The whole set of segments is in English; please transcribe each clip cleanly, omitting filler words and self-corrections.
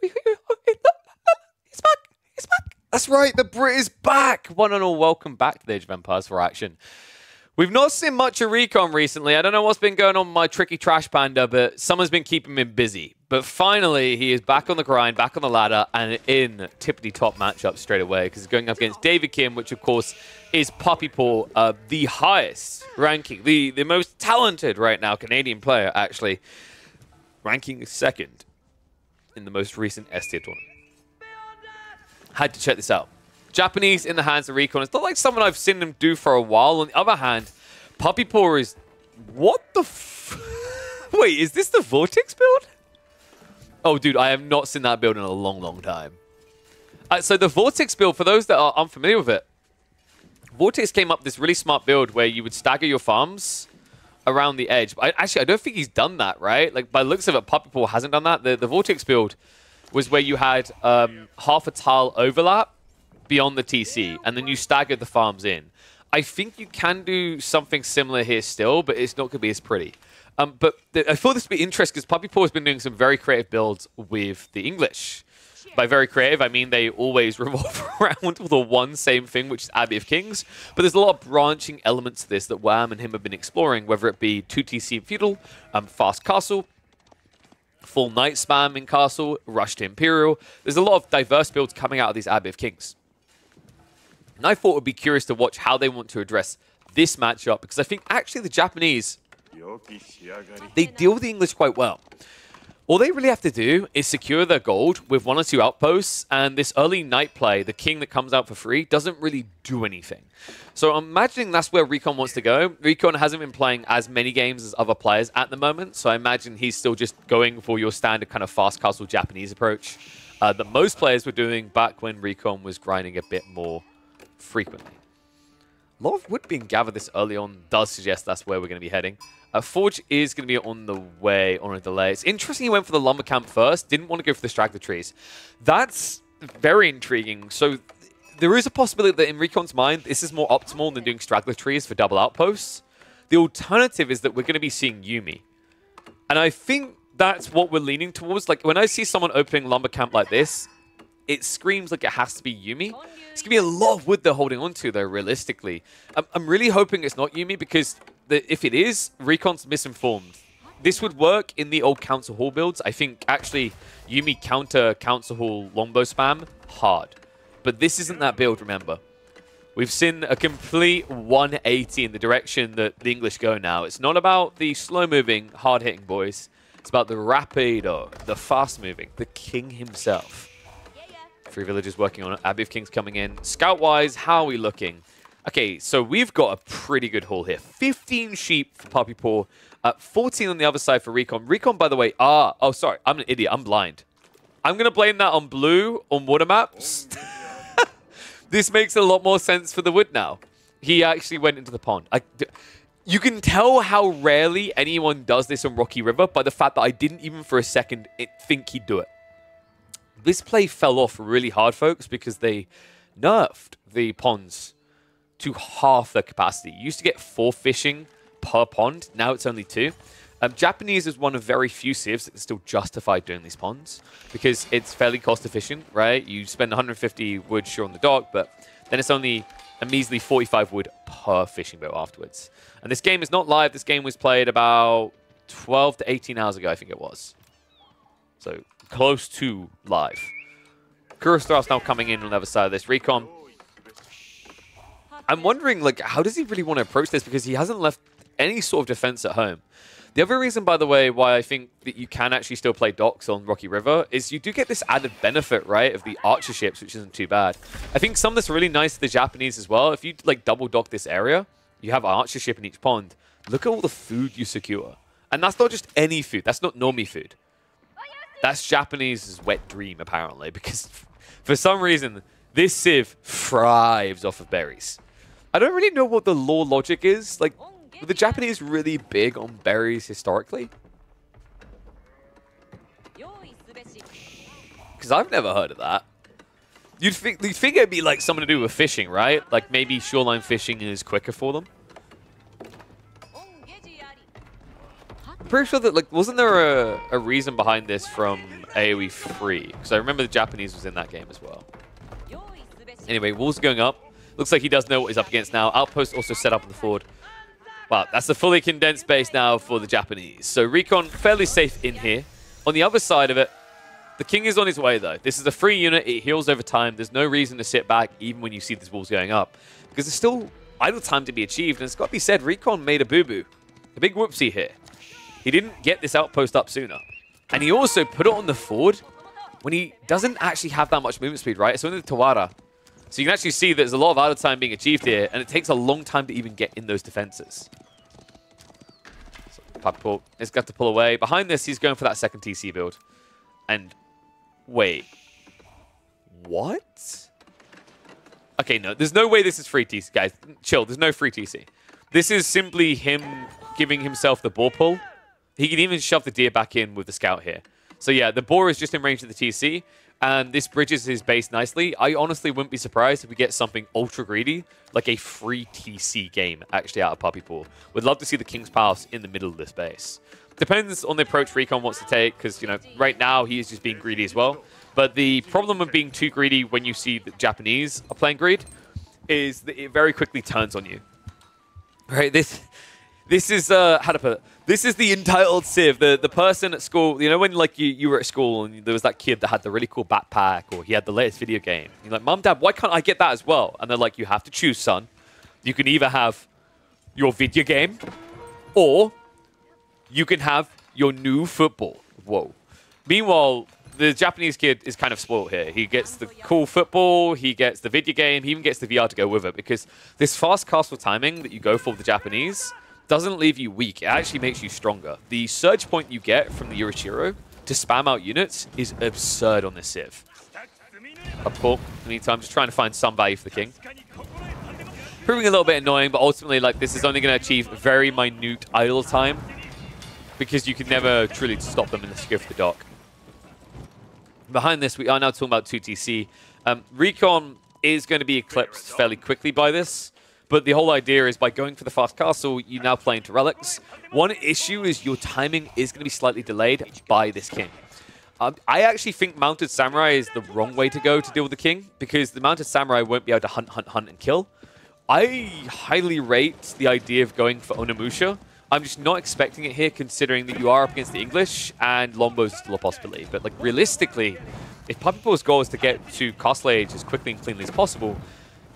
He's back! He's back! That's right, the Brit is back! One and all, welcome back to the Age of Empires for action. We've not seen much of Recon recently. I don't know what's been going on with my tricky trash panda, but someone's been keeping him busy. But finally, he is back on the grind, back on the ladder, and in tippity-top matchup straight away, because he's going up against David Kim, which, of course, is Puppy Paul, the highest ranking, the most talented right now Canadian player, actually, ranking second in the most recent S-tier tournament. Had to check this out. Japanese in the hands of Recon. It's not like someone I've seen them do for a while. On the other hand, Puppy Paw is... What the f... Wait, is this the Vortex build? Oh, dude, I have not seen that build in a long, long time. So the Vortex build, for those that are unfamiliar with it, Vortex came up with this really smart build where you would stagger your farms around the edge. Actually, I don't think he's done that, right? Like, by looks of it, Puppy Paw hasn't done that. The Vortex build was where you had half a tile overlap beyond the TC, and then you stagger the farms in. I think you can do something similar here still, but it's not going to be as pretty. But I thought this would be interesting because Puppy Paw has been doing some very creative builds with the English. By very creative, I mean they always revolve around the one same thing, which is Abbey of Kings. But there's a lot of branching elements to this that Wham and him have been exploring, whether it be 2TC and Feudal, Fast Castle, Full Knight Spam in Castle, Rush to Imperial. There's a lot of diverse builds coming out of these Abbey of Kings. And I thought it would be curious to watch how they want to address this matchup, because I think actually the Japanese, they deal with the English quite well. All they really have to do is secure their gold with one or two outposts, and this early night play, the king that comes out for free, doesn't really do anything. So I'm imagining that's where Recon wants to go. Recon hasn't been playing as many games as other players at the moment, so I imagine he's still just going for your standard kind of fast castle Japanese approach that most players were doing back when Recon was grinding a bit more frequently. A lot of wood being gathered this early on does suggest that's where we're going to be heading. Forge is going to be on the way on a delay. It's interesting he went for the lumber camp first, didn't want to go for the straggler trees. That's very intriguing. So there is a possibility that in Recon's mind, this is more optimal than doing straggler trees for double outposts. The alternative is that we're going to be seeing Yumi. And I think that's what we're leaning towards. Like when I see someone opening lumber camp like this, it screams like it has to be Yumi. It's going to be a lot of wood they're holding on to, though, realistically. I'm really hoping it's not Yumi, because if it is, Recon's misinformed. This would work in the old Council Hall builds. I think, actually, Yumi counter Council Hall longbow spam hard. But this isn't that build, remember. We've seen a complete 180 in the direction that the English go now. It's not about the slow-moving, hard-hitting boys. It's about the rapido, the fast-moving, the king himself. Three villagers working on it. Abbey of Kings coming in. Scout-wise, how are we looking? Okay, so we've got a pretty good haul here. 15 sheep for Puppy Paw. 14 on the other side for Recon. Recon, by the way, oh, sorry. I'm an idiot. I'm blind. I'm going to blame that on blue on water maps. This makes a lot more sense for the wood now. He actually went into the pond. You can tell how rarely anyone does this on Rocky River by the fact that I didn't even for a second think he'd do it. This play fell off really hard, folks, because they nerfed the ponds to half their capacity. You used to get 4 fishing per pond. Now it's only 2. Japanese is one of very few civs that can still justify doing these ponds because it's fairly cost efficient, right? You spend 150 wood sure on the dock, but then it's only a measly 45 wood per fishing boat afterwards. And this game is not live. This game was played about 12 to 18 hours ago, I think it was. So close to live. Kurosawa's now coming in on the other side of this. Recon, I'm wondering, like, how does he really want to approach this? Because he hasn't left any sort of defense at home. The other reason, by the way, why I think that you can actually still play docks on Rocky River is you do get this added benefit, right, of the archer ships, which isn't too bad. I think something that's really nice to the Japanese as well, if you, like, double dock this area, you have an archer ship in each pond. Look at all the food you secure. And that's not just any food. That's not normie food. That's Japanese's wet dream, apparently, because for some reason, this civ thrives off of berries. I don't really know what the lore logic is. Like, were the Japanese really big on berries historically? Because I've never heard of that. You'd think it'd be like something to do with fishing, right? Like maybe shoreline fishing is quicker for them. pretty sure that, like, wasn't there a reason behind this from AoE 3? Because I remember the Japanese was in that game as well. Anyway, walls going up. Looks like he does know what he's up against now. Outpost also set up on the forward. Wow, that's the fully condensed base now for the Japanese. So Recon fairly safe in here. On the other side of it, the king is on his way though. This is a free unit. It heals over time. There's no reason to sit back even when you see these walls going up, because there's still idle time to be achieved. And it's got to be said, Recon made a boo-boo. A big whoopsie here. He didn't get this outpost up sooner. And he also put it on the forward when he doesn't actually have that much movement speed, right? It's only the Tawara. So you can actually see that there's a lot of idle time being achieved here, and it takes a long time to even get in those defenses. So Puppy Paul has got to pull away. Behind this, he's going for that second TC build. And wait, what? Okay, no, there's no way this is free TC, guys. Chill, there's no free TC. This is simply him giving himself the boar pull. He can even shove the deer back in with the scout here. So yeah, the boar is just in range of the TC. And this bridges his base nicely. I honestly wouldn't be surprised if we get something ultra greedy, like a free TC game actually out of Puppy Paul. We'd love to see the King's Palace in the middle of this base. Depends on the approach Recon wants to take, because, you know, right now he is just being greedy as well. But the problem of being too greedy when you see the Japanese are playing greed is that it very quickly turns on you. Right? This is, how to put it? This is the entitled sieve, the person at school. You know when, like, you were at school and there was that kid that had the really cool backpack, or he had the latest video game. You're like, Mom, Dad, why can't I get that as well? And they're like, you have to choose, son. You can either have your video game or you can have your new football. Whoa. Meanwhile, the Japanese kid is kind of spoiled here. He gets the cool football, he gets the video game, he even gets the VR to go with it, because this fast castle timing that you go for the Japanese doesn't leave you weak. It actually makes you stronger. The surge point you get from the Yorishiro to spam out units is absurd on this Civ. Up court, in the meantime, just trying to find some value for the king. Proving a little bit annoying, but ultimately, like, this is only going to achieve very minute idle time, because you can never truly stop them unless you go for the dock. Behind this, we are now talking about 2TC. Recon is going to be eclipsed fairly quickly by this. But the whole idea is, by going for the fast castle, you now play into relics. One issue is your timing is going to be slightly delayed by this king. I actually think Mounted Samurai is the wrong way to go to deal with the king, because the Mounted Samurai won't be able to hunt, and kill. I highly rate the idea of going for Onimusha. I'm just not expecting it here, considering that you are up against the English, and Longbows is still a possibility. But, like, realistically, if Puppy Paul's goal is to get to Castle Age as quickly and cleanly as possible,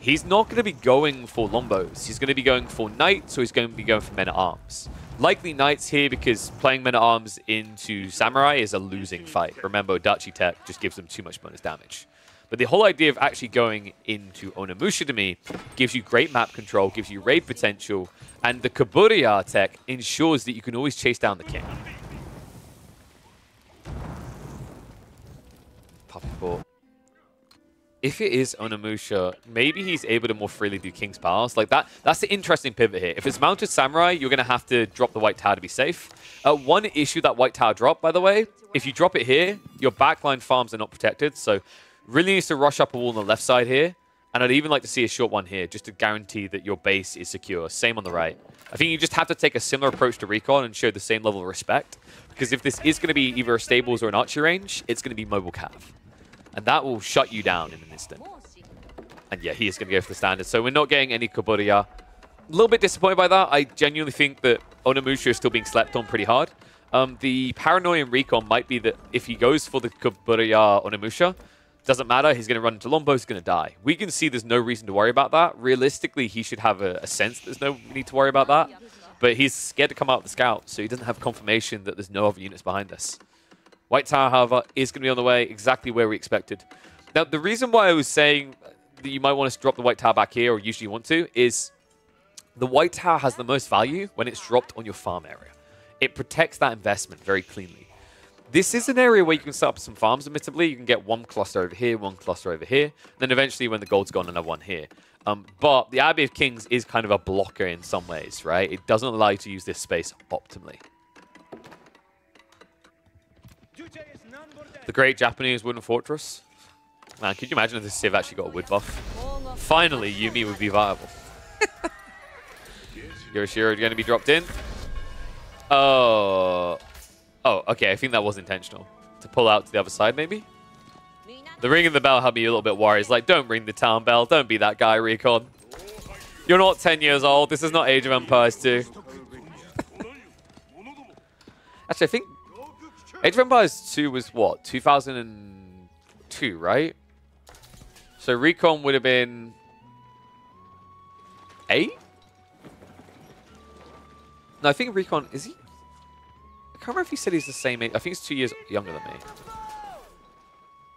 he's not going to be going for Longbows. He's going to be going for Knights, or he's going to be going for Men-at-Arms. Likely Knights here, because playing Men-at-Arms into Samurai is a losing fight. Remember, Dachi tech just gives them too much bonus damage. But the whole idea of actually going into Onimusha, to me, gives you great map control, gives you raid potential, and the Kabura-ya tech ensures that you can always chase down the king. Puppy Paul. If it is Onimusha, maybe he's able to more freely do King's Palace. Like, that's the interesting pivot here. If it's Mounted Samurai, you're going to have to drop the White Tower to be safe. One issue that White Tower drop, by the way, if you drop it here, your backline farms are not protected. So really needs to rush up a wall on the left side here. And I'd even like to see a short one here, just to guarantee that your base is secure. Same on the right. I think you just have to take a similar approach to Recon and show the same level of respect. Because if this is going to be either a stables or an archer range, it's going to be mobile cav. And that will shut you down in an instant. And yeah, he is going to go for the standard. So we're not getting any Kabura-ya. A little bit disappointed by that. I genuinely think that Onimusha is still being slept on pretty hard. The paranoia in Recon might be that if he goes for the Kabura-ya Onimusha, doesn't matter. He's going to run into Lombo. He's going to die. We can see there's no reason to worry about that. Realistically, he should have a sense that there's no need to worry about that. But he's scared to come out with the scout, so he doesn't have confirmation that there's no other units behind us. White Tower, however, is going to be on the way, exactly where we expected. Now, the reason why I was saying that you might want to drop the White Tower back here, or usually you want to, is the White Tower has the most value when it's dropped on your farm area. It protects that investment very cleanly. This is an area where you can set up some farms, admittedly. You can get one cluster over here, one cluster over here. Then eventually, when the gold's gone, another one here. But the Abbey of Kings is kind of a blocker in some ways, right? It doesn't allow you to use this space optimally. The great Japanese wooden fortress. Man, could you imagine if this Civ actually got a wood buff? Finally, Yumi would be viable. Yorishiro is going to be dropped in. Oh. Oh, okay. I think that was intentional. To pull out to the other side, maybe? The ringing the bell had me a little bit worried. It's like, don't ring the town bell. Don't be that guy, Recon. You're not 10 years old. This is not Age of Empires 2. Actually, I think Age of Empires 2 was what? 2002, right? So Recon would have been 8? No, I think Recon, is he? I can't remember if he said he's the same age. I think he's 2 years younger than me.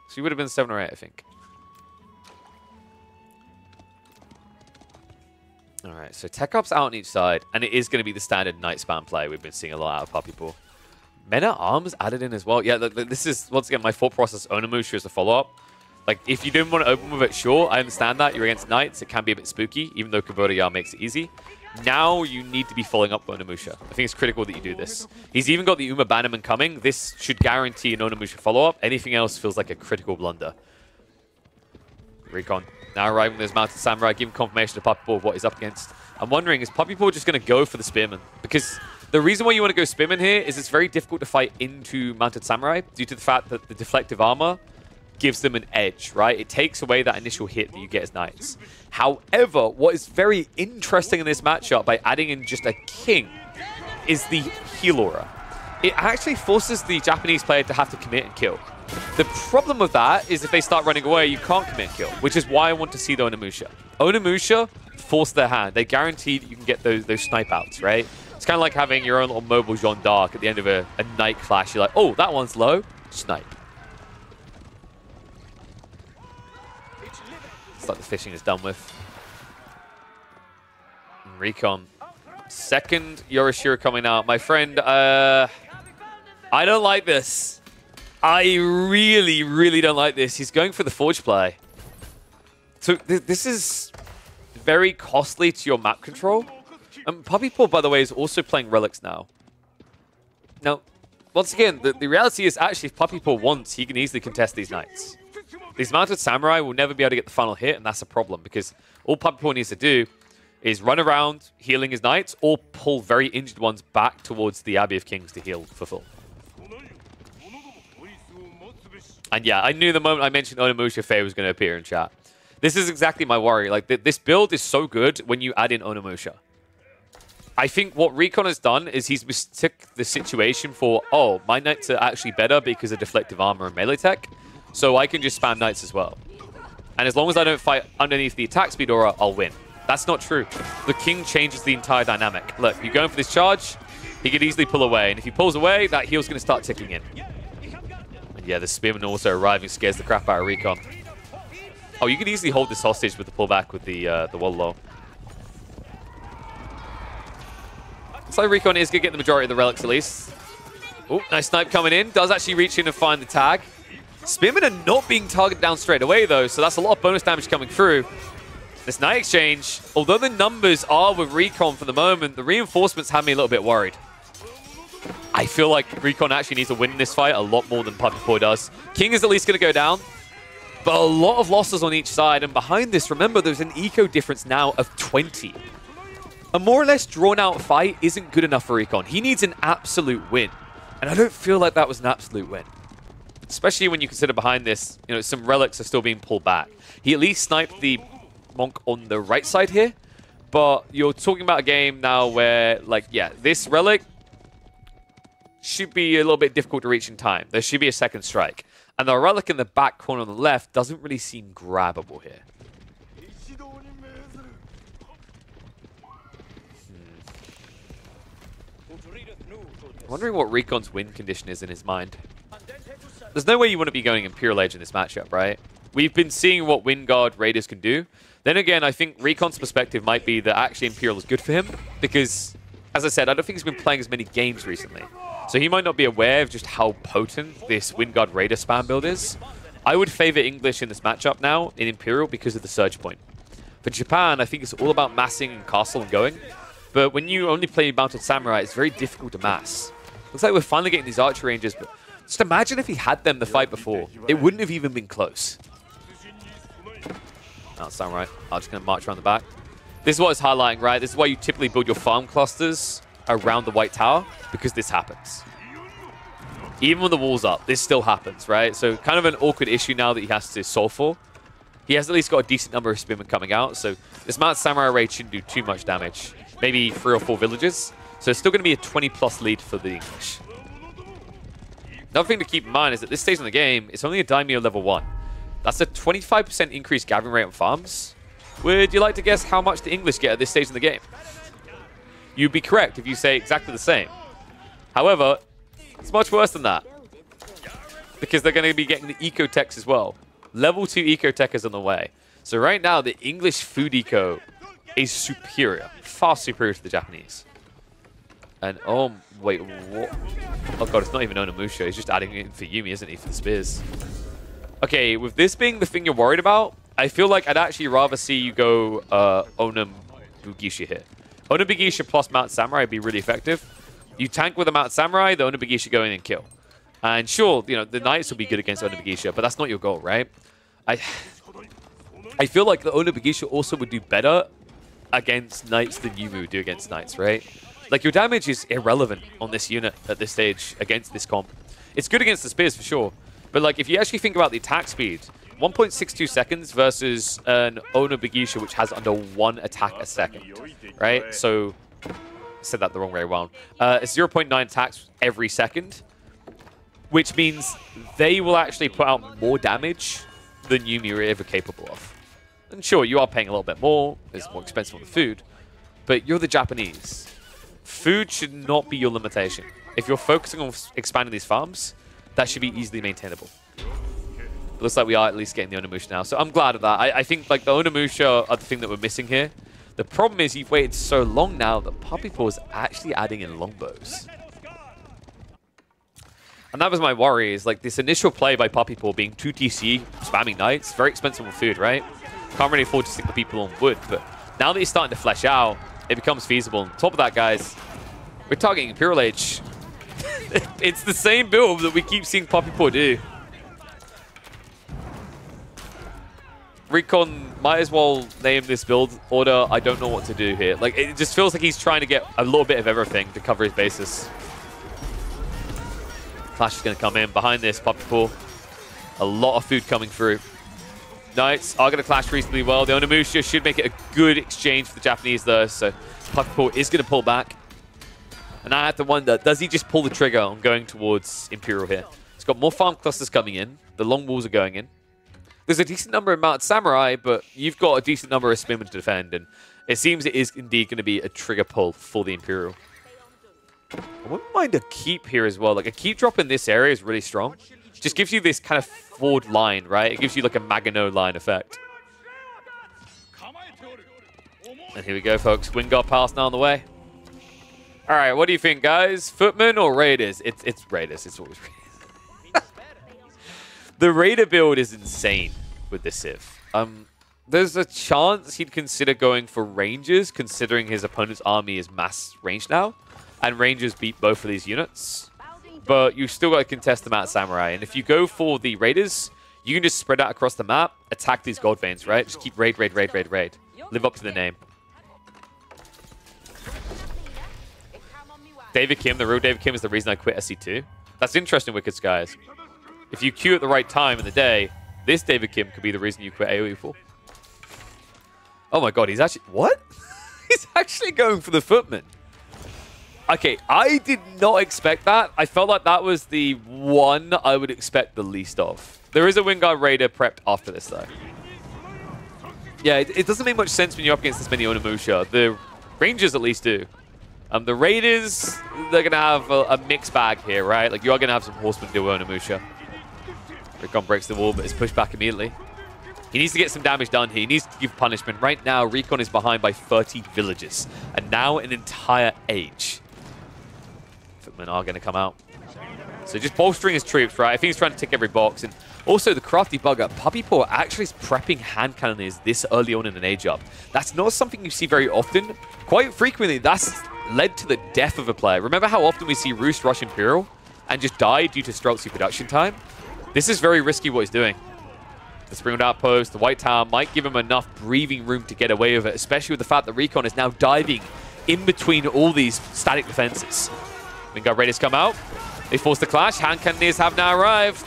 So he would have been 7 or 8, I think. Alright, so Tech Ops out on each side, and it is going to be the standard night spam play we've been seeing a lot out of Puppy Paul. Men at Arms added in as well. Yeah, this is, once again, my thought process. Onimusha is a follow-up. Like, if you didn't want to open with it, sure, I understand that. You're against Knights. It can be a bit spooky, even though Kabura-ya makes it easy. Now you need to be following up Onimusha. I think it's critical that you do this. He's even got the Uma Bannerman coming. This should guarantee an Onimusha follow-up. Anything else feels like a critical blunder. Recon now arriving with his Mounted Samurai, giving confirmation to Puppy Paul of what he's up against. I'm wondering, is Puppy Paul just going to go for the Spearman? Because the reason why you want to go Spearman here is it's very difficult to fight into Mounted Samurai due to the fact that the deflective armor gives them an edge, right? It takes away that initial hit that you get as Knights. However, what is very interesting in this matchup by adding in just a King is the heal aura. It actually forces the Japanese player to have to commit and kill. The problem with that is if they start running away, you can't commit and kill, which is why I want to see the Onimusha. Onimusha force their hand. They guaranteed you can get those snipe outs, right? It's kind of like having your own little mobile Jeanne d'Arc at the end of a night clash. You're like, oh, that one's low, snipe. Like the fishing is done with. Recon. Second Yorishiro coming out. My friend, I don't like this. I really, really don't like this. He's going for the Forge play. So this is very costly to your map control. And Puppy Paul, by the way, is also playing Relics now. Now, once again, the reality is actually if Puppy Paul wants, he can easily contest these Knights. These Mounted Samurai will never be able to get the final hit, and that's a problem because all Puppy Paul needs to do is run around healing his Knights or pull very injured ones back towards the Abbey of Kings to heal for full. And yeah, I knew the moment I mentioned Onimusha, Faye was going to appear in chat. This is exactly my worry. Like, this build is so good when you add in Onimusha. I think what Recon has done is he's mistook the situation for, oh, my Knights are actually better because of deflective armor and melee tech. So I can just spam Knights as well. And as long as I don't fight underneath the attack speed aura, I'll win. That's not true. The King changes the entire dynamic. Look, you're going for this charge, he could easily pull away. And if he pulls away, that heal's going to start ticking in. And yeah, the Spearman also arriving scares the crap out of Recon. Oh, you could easily hold this hostage with the pullback with the wall low. So Recon is going to get the majority of the Relics at least. Oh, nice snipe coming in. Does actually reach in and find the tag. Spearmen are not being targeted down straight away, though, so that's a lot of bonus damage coming through. This Knight exchange, although the numbers are with Recon for the moment, the reinforcements have me a little bit worried. I feel like Recon actually needs to win this fight a lot more than Puppy Paul does. King is at least going to go down, but a lot of losses on each side. And behind this, remember, there's an eco difference now of 20. A more or less drawn-out fight isn't good enough for Recon. He needs an absolute win, and I don't feel like that was an absolute win. Especially when you consider behind this, you know, some Relics are still being pulled back. He at least sniped the Monk on the right side here. But you're talking about a game now where, like, yeah, this Relic should be a little bit difficult to reach in time. There should be a second strike. And the Relic in the back corner on the left doesn't really seem grabbable here. I'm wondering what Recon's win condition is in his mind. There's no way you want to be going Imperial Age in this matchup, right? We've been seeing what Wynguard Raiders can do. Then again, I think Recon's perspective might be that actually Imperial is good for him because, as I said, I don't think he's been playing as many games recently. So he might not be aware of just how potent this Wynguard Raider spam build is. I would favor English in this matchup now in Imperial because of the surge point. For Japan, I think it's all about massing and castle and going. But when you only play Mounted Samurai, it's very difficult to mass. Looks like we're finally getting these Archer Rangers. But just imagine if he had them the fight before. It wouldn't have even been close. That's Samurai. I'm just going to march around the back. This is what it's highlighting, right? This is why you typically build your farm clusters around the White Tower because this happens. Even when the wall's up, this still happens, right? So kind of an awkward issue now that he has to solve for. He has at least got a decent number of spearmen coming out, so this Mounted Samurai raid shouldn't do too much damage. Maybe 3 or 4 villages. So it's still going to be a 20-plus lead for the English. Another thing to keep in mind is that this stage in the game, it's only a Daimyo level 1. That's a 25% increased gathering rate on farms. Would you like to guess how much the English get at this stage in the game? You'd be correct if you say exactly the same. However, it's much worse than that, because they're going to be getting the eco techs as well. Level 2 eco tech is on the way. So right now, the English food eco is superior, far superior to the Japanese. And oh, wait, what? Oh god, it's not even Onimusha. He's just adding it for Yumi, isn't he, for the spears? Okay, with this being the thing you're worried about, I feel like I'd actually rather see you go Onna-bugeisha here. Onna-bugeisha plus Mounted Samurai would be really effective. You tank with a Mounted Samurai, the Onna-bugeisha go in and kill. And sure, you know, the Knights will be good against Onna-bugeisha, but that's not your goal, right? I feel like the Onna-bugeisha also would do better against Knights than Yumi would do against Knights, right? Like, your damage is irrelevant on this unit at this stage against this comp. It's good against the spears for sure, but like if you actually think about the attack speed, 1.62 seconds versus an Onna-bugeisha which has under 1 attack a second, right? So, I said that the wrong way around. It's 0.9 attacks every second, which means they will actually put out more damage than Yumi are ever capable of. And sure, you are paying a little bit more, it's more expensive on the food, but you're the Japanese. Food should not be your limitation. If you're focusing on expanding these farms, that should be easily maintainable. But looks like we are at least getting the Onimusha now, so I'm glad of that. I think like the Onimusha are the thing that we're missing here. The problem is you've waited so long now that Puppy Paul is actually adding in longbows. And that was my worry, is like this initial play by Puppy Paul being 2 TC, spamming knights, very expensive with food, right? Can't really afford to stick the people on wood, but now that he's starting to flesh out, it becomes feasible. On top of that, guys, we're targeting Imperial Age. It's the same build that we keep seeing Puppy Paul do. Recon might as well name this build order, I don't know what to do here. Like, it just feels like he's trying to get a little bit of everything to cover his bases. Clash is going to come in behind this Puppy Paul. A lot of food coming through. Knights are going to clash reasonably well. The Onimusha should make it a good exchange for the Japanese though, so Puppy Paul is going to pull back. And I have to wonder, does he just pull the trigger on going towards Imperial here? He's got more farm clusters coming in. The long walls are going in. There's a decent number of Mounted Samurai, but you've got a decent number of spearmen to defend, and it seems it is indeed going to be a trigger pull for the Imperial. I wouldn't mind a keep here as well. Like, a keep drop in this area is really strong. Just gives you this kind of forward line, right? It gives you like a Magano line effect. And here we go, folks. Wynguard Palace now on the way. All right, what do you think, guys? Footmen or Raiders? It's Raiders. It's always Raiders. The Raider build is insane with the Civ. There's a chance he'd consider going for Rangers, considering his opponent's army is mass range now, and Rangers beat both of these units. But you've still got to contest the Mounted Samurai. And if you go for the Raiders, you can just spread out across the map, attack these gold veins, right? Just keep raid, raid, raid, raid, raid. Live up to the name. David Kim, the real David Kim, is the reason I quit SC2. That's interesting, Wicked Skies. If you queue at the right time in the day, this David Kim could be the reason you quit AoE for. Oh my god, he's actually... What? He's actually going for the footman. Okay, I did not expect that. I felt like that was the one I would expect the least of. There is a Wynguard Raider prepped after this, though. Yeah, it doesn't make much sense when you're up against this many Onimusha. The Rangers at least do. The Raiders, they're going to have a mixed bag here, right? Like, you are going to have some horsemen deal with Onimusha. Recon breaks the wall, but it's pushed back immediately. He needs to get some damage done here. He needs to give punishment. Right now, Recon is behind by 30 villages, and now an entire age. Footmen are going to come out. So just bolstering his troops, right? I think he's trying to tick every box. And also the crafty bugger, Puppy Paul actually is prepping hand cannoneers this early on in an age up. That's not something you see very often. Quite frequently, that's led to the death of a player. Remember how often we see Roos rush Imperial and just die due to Streltsy production time? This is very risky what he's doing. The Springwood Outpost, the White Tower might give him enough breathing room to get away with it, especially with the fact that Recon is now diving in between all these static defenses. Wynguard Raiders come out. They force the clash. Hand Cannoneers have now arrived.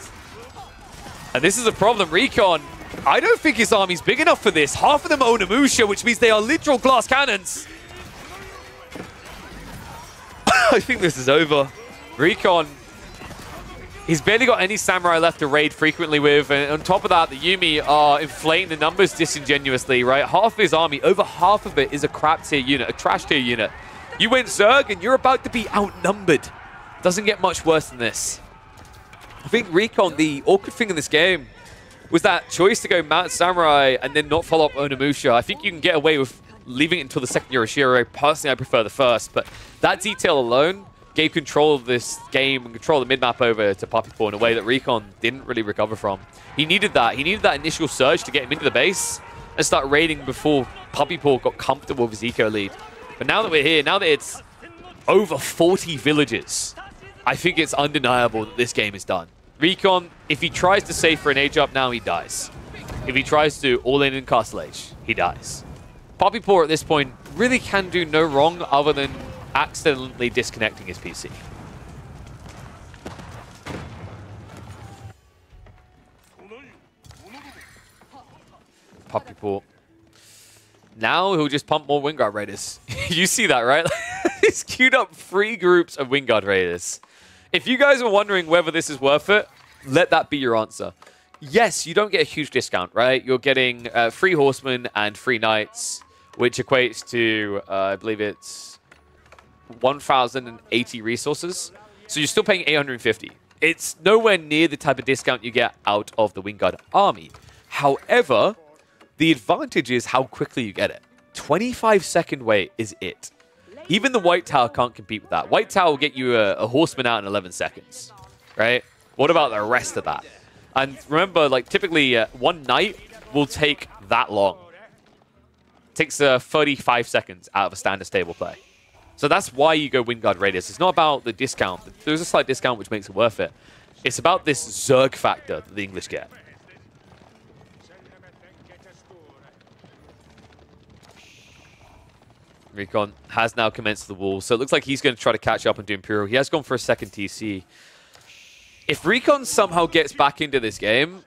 And this is a problem. Recon, I don't think his army's big enough for this. Half of them are Onimusha, which means they are literal glass cannons. I think this is over. Recon, he's barely got any samurai left to raid frequently with. And on top of that, the Yumi are inflating the numbers disingenuously, right? Half of his army, over half of it is a crap tier unit, a trash tier unit. You win, Zerg, and you're about to be outnumbered. Doesn't get much worse than this. I think Recon, the awkward thing in this game was that choice to go Mounted Samurai and then not follow up Onimusha. I think you can get away with leaving it until the second Yorishiro. Personally, I prefer the first, but that detail alone gave control of this game and control of the mid-map over to Puppy Paul in a way that Recon didn't really recover from. He needed that. He needed that initial surge to get him into the base and start raiding before Puppy Paul got comfortable with his eco lead. But now that we're here, now that it's over 40 villages, I think it's undeniable that this game is done. Recon, if he tries to save for an age up now, he dies. If he tries to all-in and Castle Age, he dies. Puppy Paw at this point really can do no wrong other than accidentally disconnecting his PC. Puppy Paw. Now he'll just pump more Wynguard Raiders. You see that, right? He's queued up 3 groups of Wynguard Raiders. If you guys are wondering whether this is worth it, let that be your answer. Yes, you don't get a huge discount, right? You're getting free horsemen and free knights, which equates to, I believe it's 1,080 resources. So you're still paying 850. It's nowhere near the type of discount you get out of the Wynguard army. However, the advantage is how quickly you get it. 25-second wait is it. Even the White Tower can't compete with that. White Tower will get you a horseman out in 11 seconds, right? What about the rest of that? And remember, like, typically one knight will take that long. It takes 35 seconds out of a standard stable play. So that's why you go Wynguard Raiders. It's not about the discount. There's a slight discount which makes it worth it. It's about this Zerg factor that the English get. Recon has now commenced the wall, so it looks like he's going to try to catch up and do Imperial. He has gone for a second TC. If Recon somehow gets back into this game,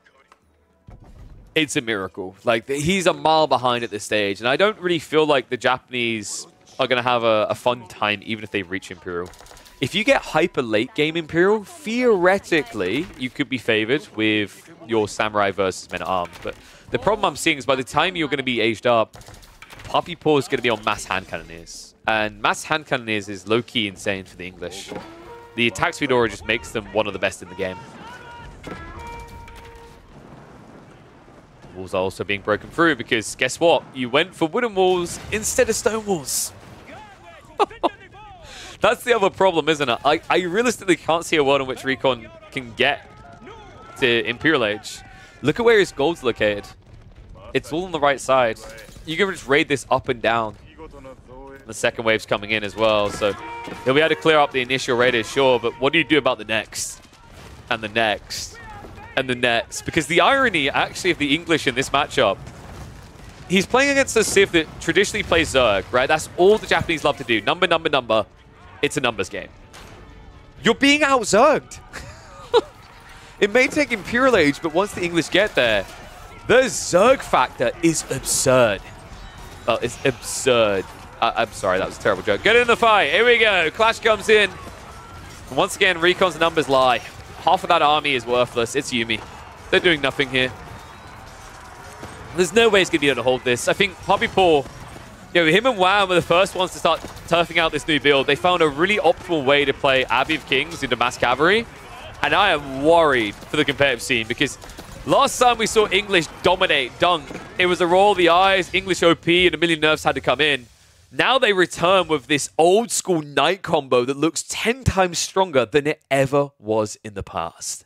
it's a miracle. Like, he's a mile behind at this stage, and I don't really feel like the Japanese are going to have a fun time even if they reach Imperial. If you get hyper late game Imperial, theoretically, you could be favored with your Samurai versus Men-at-Arms. But the problem I'm seeing is by the time you're going to be aged up, Puppy Paw is going to be on mass hand cannoneers. And mass hand cannoneers is low-key insane for the English. The attack speed aura just makes them one of the best in the game. Walls are also being broken through because guess what? You went for wooden walls instead of stone walls. That's the other problem, isn't it? I realistically can't see a world in which Recon can get to Imperial Age. Look at where his gold's located. It's all on the right side. You can just raid this up and down. The second wave's coming in as well, so he'll be able to clear up the initial raiders, sure, but what do you do about the next? And the next? And the next? Because the irony, actually, of the English in this matchup, he's playing against a Civ that traditionally plays Zerg, right? That's all the Japanese love to do. Number, number, number. It's a numbers game. You're being out-Zerged. It may take Imperial Age, but once the English get there, the Zerg factor is absurd. Oh, it's absurd. I'm sorry, that was a terrible joke. Get in the fight. Here we go. Clash comes in. And once again, Recon's numbers lie. Half of that army is worthless. It's Yumi. They're doing nothing here. There's no way he's going to be able to hold this. I think Puppy Paul, you know, him and Wham were the first ones to start turfing out this new build. They found a really optimal way to play Abbey of Kings into mass cavalry. And I am worried for the competitive scene because last time we saw English dominate, dunk. It was a roll of the eyes, English OP, and a million nerfs had to come in. Now they return with this old-school knight combo that looks 10 times stronger than it ever was in the past.